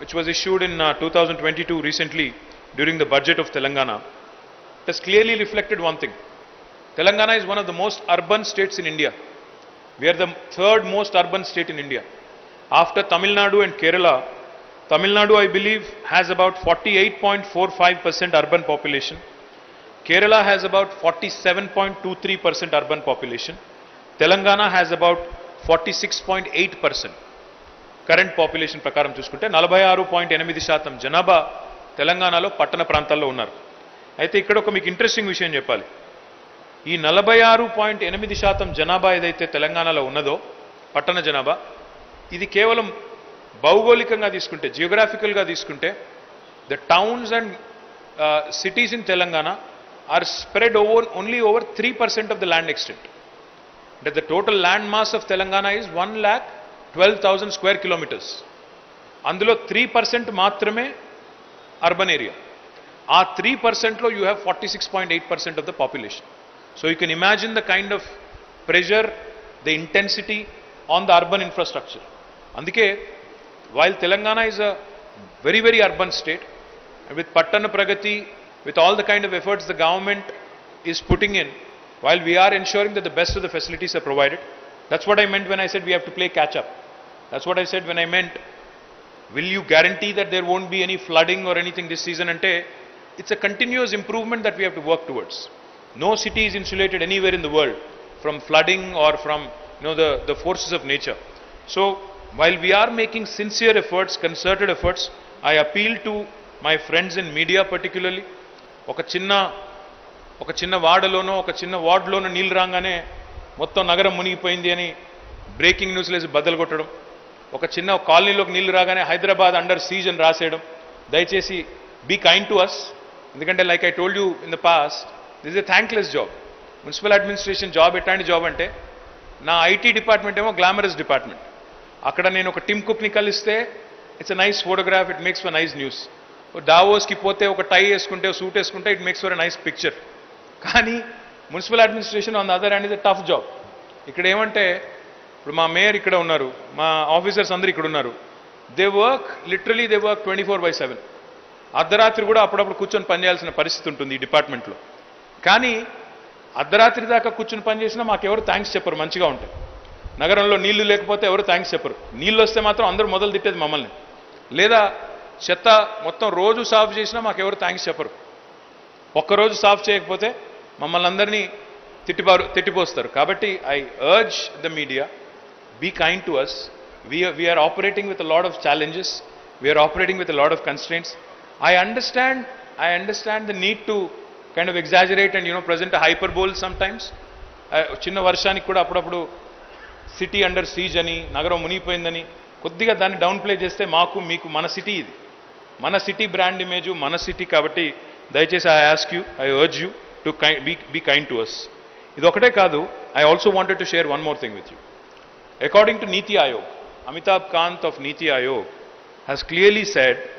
which was issued in 2022 recently during the budget of Telangana, has clearly reflected one thing. Telangana is one of the most urban states in India. We are the third most urban state in India. After Tamil Nadu and Kerala, Tamil Nadu, I believe, has about 48.45% urban population. Kerala has about 47.23% urban population. Telangana has about 46.8%. Current population prakaram chusukunte 46.8% janaba Telangana lo pattana prantallo unnaru. Aithe ikkada oka meeku interesting vishayam cheppali. Ee 46.8% janaba edaithe Telangana lo unnado pattana janaba, idi kevalam bhaugolikanga teeskunte, geographical ga teeskunte, the towns and cities in Telangana are spread over only over 3% of the land extent. That the total land mass of Telangana is 1,12,000 square kilometers. Andulo 3% matrame urban area. Aa 3% lo you have 46.8% of the population. So you can imagine the kind of pressure, the intensity on the urban infrastructure. Andike, while Telangana is a very, very urban state, and with Pattana Pragati, with all the kind of efforts the government is putting in, while we are ensuring that the best of the facilities are provided, that's what I meant when I said we have to play catch up. That's what I said when I meant, will you guarantee that there won't be any flooding or anything this season? Ante, it's a continuous improvement that we have to work towards. No city is insulated anywhere in the world from flooding or from the forces of nature. So while we are making sincere efforts, concerted efforts, I appeal to my friends in media particularly. Oka chinna vaadalono, oka chinna wardlono neelu raangane మొత్తం నగరం మునిగిపోయింది అని breaking news లేసి బద్దలు కొట్టడం, ఒక చిన్న కాలనీలోకి నీళ్లు రాగానే హైదరాబాద్ అండర్ సీజ్ అని రాసేయడం. దయచేసి బీ కైండ్ టు అస్, ఎందుకంటే like I told you in the past, this is a thankless job. Municipal administration job ఎట్లాంటి జాబ్ అంటే, నా ఐటీ డిపార్ట్మెంట్ ఏమో గ్లామరస్ డిపార్ట్మెంట్. అక్కడ నేను ఒక టిమ్ కుక్ని కలిస్తే it's a nice photograph, it makes for nice news. డావోస్కి పోతే ఒక టై వేసుకుంటే, సూట్ వేసుకుంటే it makes for a nice picture. కానీ municipal administration on the other hand is a tough job. ఇక్కడ ఏమంటే, ఇప్పుడు మా మేయర్ ఇక్కడ ఉన్నారు, మా ఆఫీసర్స్ అందరూ ఇక్కడ ఉన్నారు. They work 24/7. అర్ధరాత్రి కూడా అప్పుడప్పుడు కూర్చొని పనిచేయాల్సిన పరిస్థితి ఉంటుంది ఈ డిపార్ట్మెంట్లో. కానీ అర్ధరాత్రి దాకా కూర్చొని పనిచేసినా మాకెవరు థ్యాంక్స్ చెప్పరు, మంచిగా ఉంటాయి. నగరంలో నీళ్లు లేకపోతే ఎవరు థ్యాంక్స్ చెప్పరు, నీళ్ళు వస్తే మాత్రం అందరూ మొదలు తిట్టేది మమ్మల్ని. లేదా చెత్త మొత్తం రోజు సాఫ్ చేసినా మాకెవరు థ్యాంక్స్ చెప్పరు, ఒక్కరోజు సాఫ్ చేయకపోతే మమ్మల్ని అందరినీ తిట్టిపోస్తారు. కాబట్టి I urge the media, be kind to us. We're operating with a lot of challenges, we are operating with a lot of constraints. I understand the need to kind of exaggerate and present hyperbole sometimes. చిన్న వర్షానికి కూడా అప్పుడప్పుడు city under seize అని, నగరం మునిగిపోయిందని కొద్దిగా దాన్ని down play చేస్తే మాకు మీకు మన సిటీ, ఇది మన సిటీ బ్రాండ్ ఇమేజు, మన సిటీ. కాబట్టి దయచేసి I urge you to be kind to us. Idokate kaadu, I also wanted to share one more thing with you. According to Niti Aayog, Amitabh Kant of Niti Aayog has clearly said